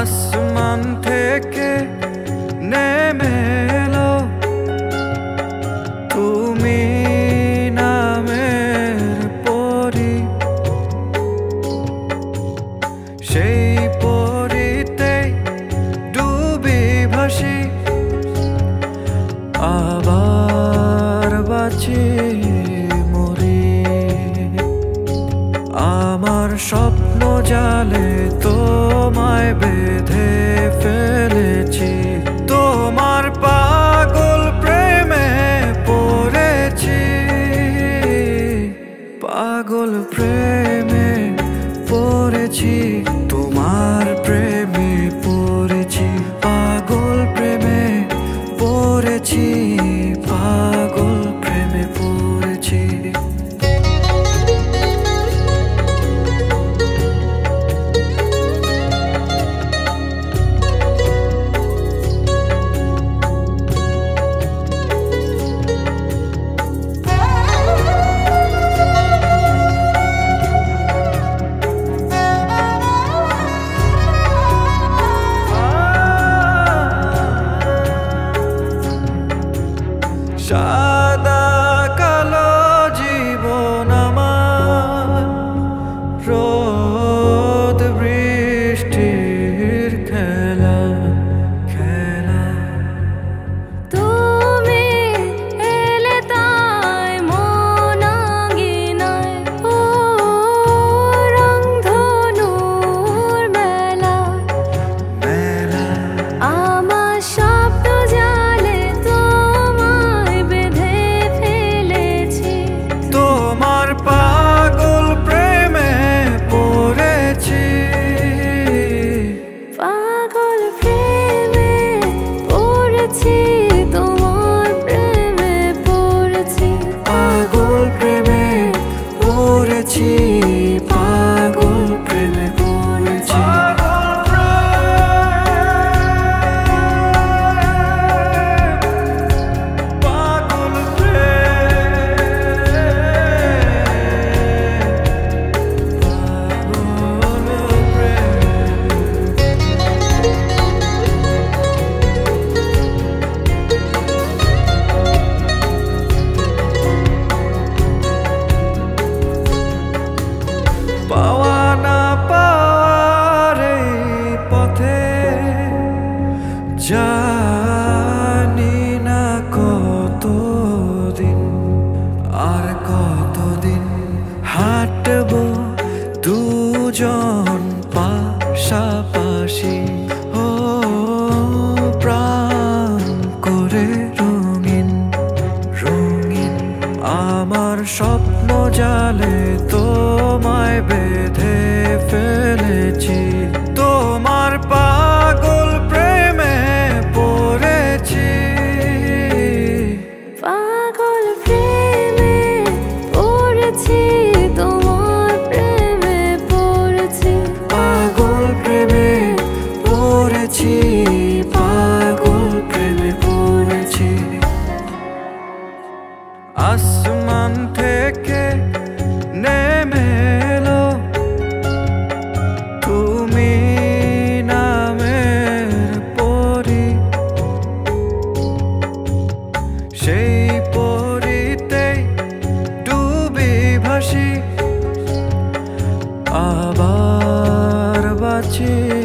आसमान थेके नेमे लो तुमी नामेर परी शेई परीते डुबी भासी आबार बाची मरी आमार स्वप्न जाले तो माय बेधे फेले ची तोमार पागल प्रेमे पोरे ची पागल प्रेमे पोरे ची तोमार प्रेमे पोरे ची पागल प्रेमे पोरे ची पागल प्रेमे पोरे ची सादा कालो जीवन आमार रोद बृष्टिर खेला खेला तुमी एले ताई मन आंगिनाय ओ रंगधनुर मेला मेला आमार शब्द जाले जानी ना कतो दिन हाँटबो दुजन पाशापाशी ओ प्राण करे रंगीन रंगीन आमार स्वप्न जाले तोमाय बेधे फेलेछी तोमार पागल आसमान थेके नेमे एलो तुमी नामेर परी शेई परीते डुबी भासी आबार बाची।